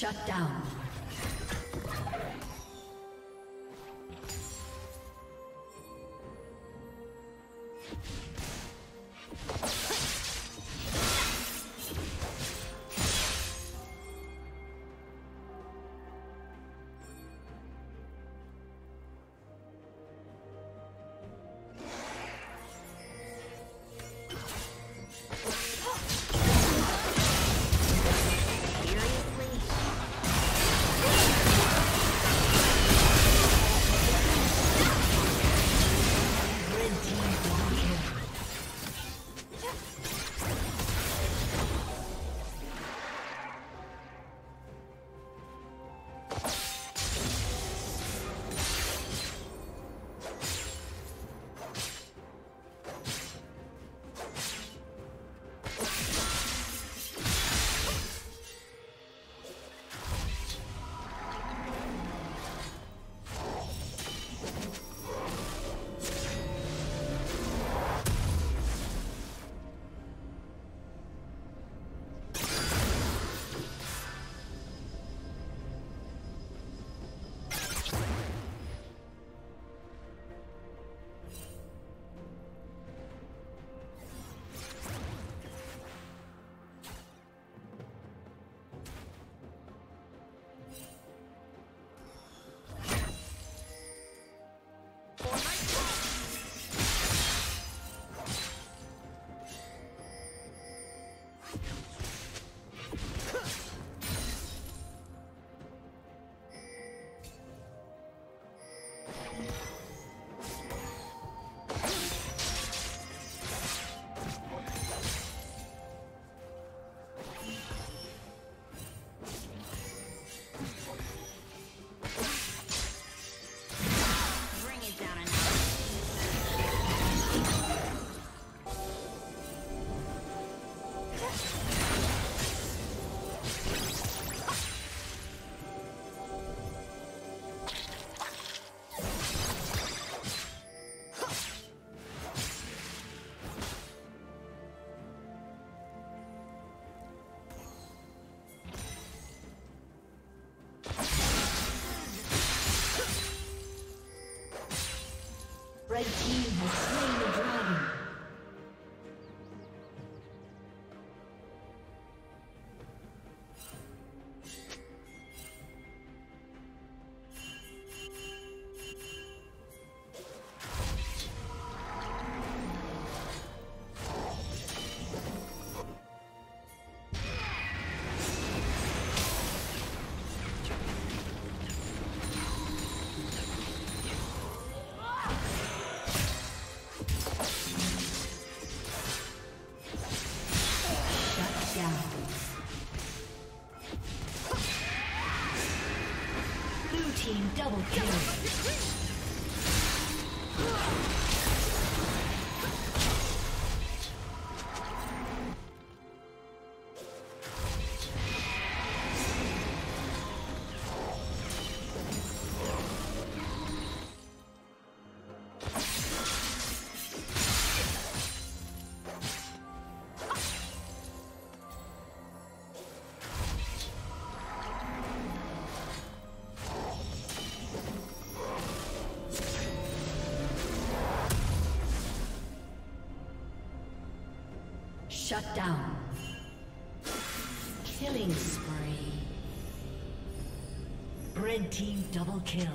Shut down. The team has slain the dragon. Double kill. Shut down. Killing spree. Red team double kill.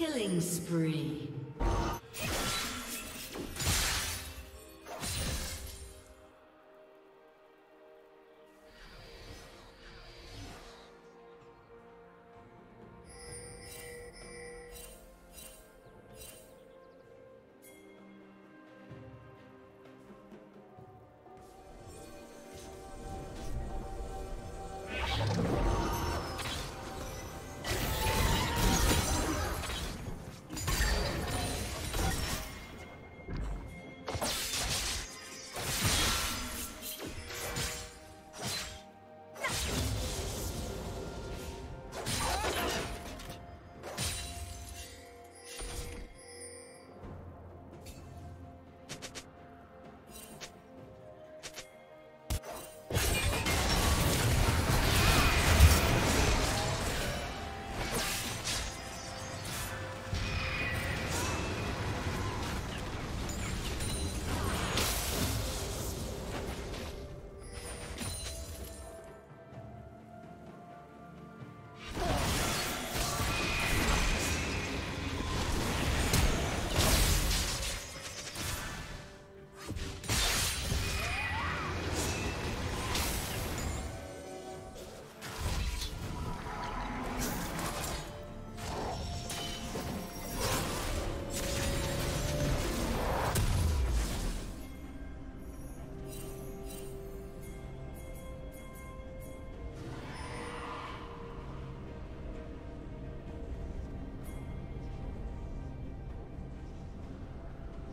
Killing spree.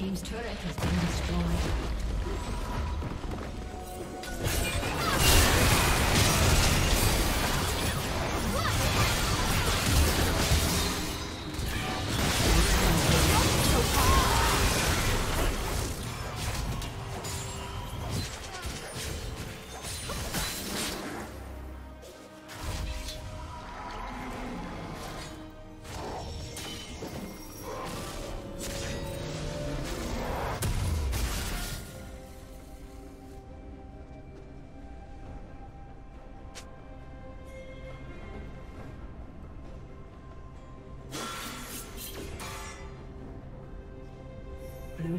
Team's turret has been destroyed. Blue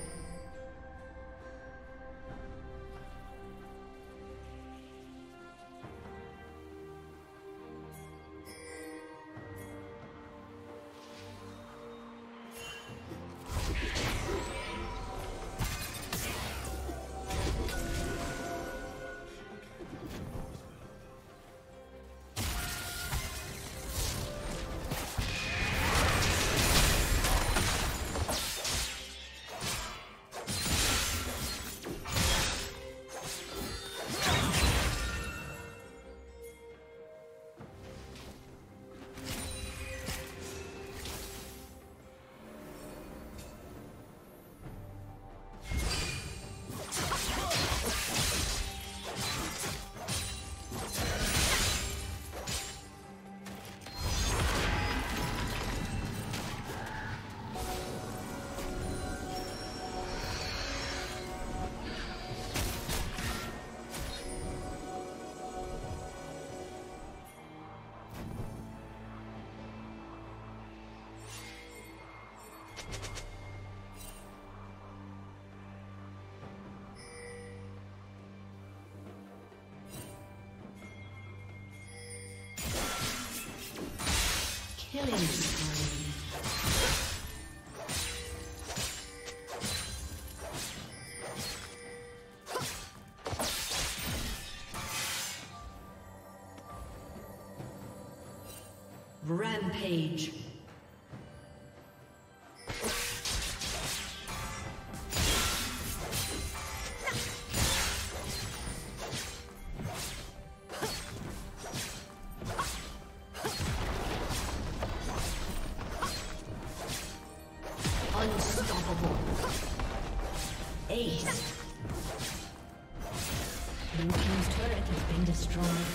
Killing spree. Rampage. Unstoppable. Ace. Blue team's turret has been destroyed.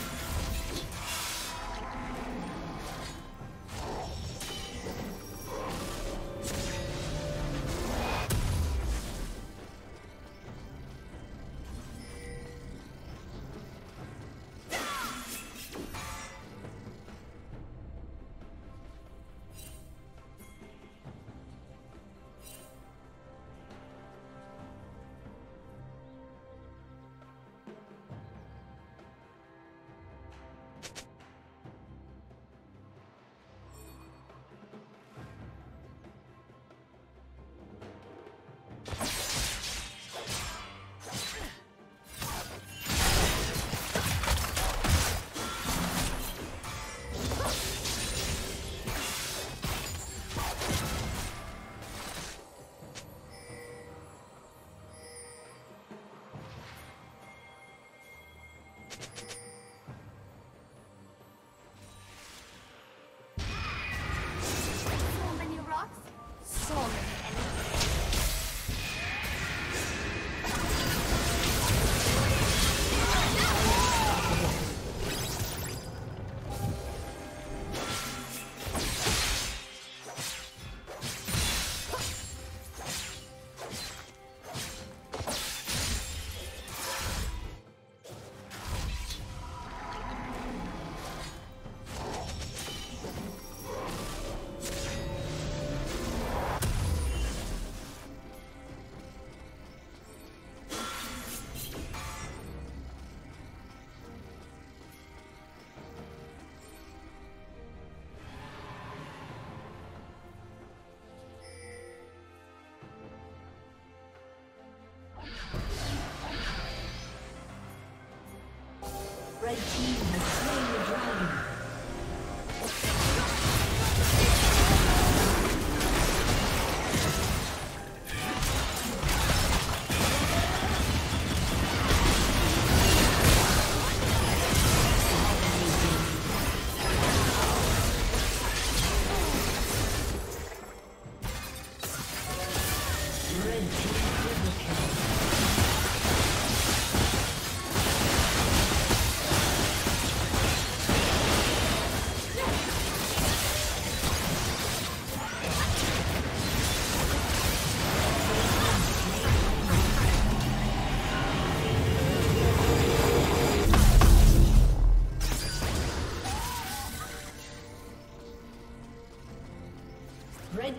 Red team has slain the dragon. Red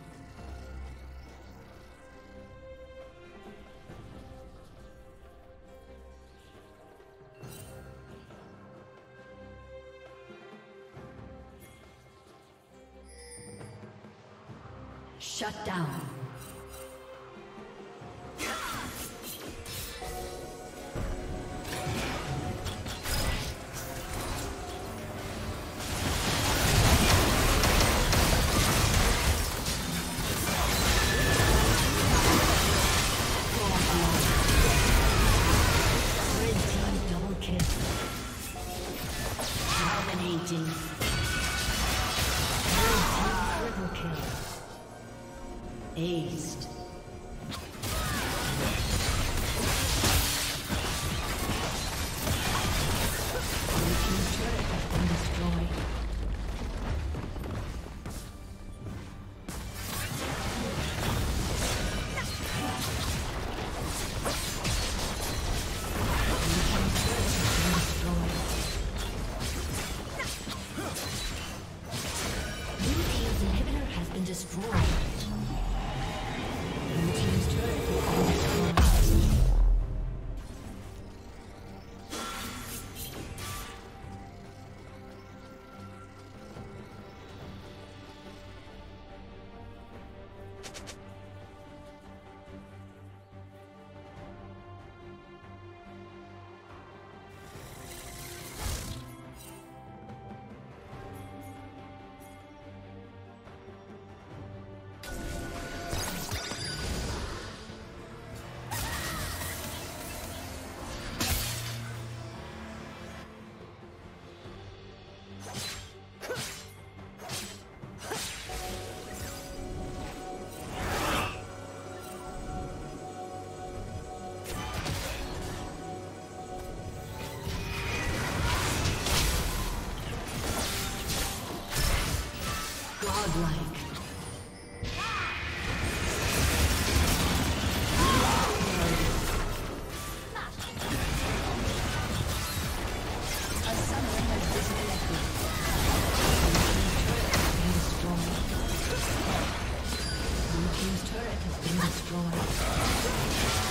Shut down. Aced. Blue team's inhibitor has been destroyed. Blue team's turret has been destroyed.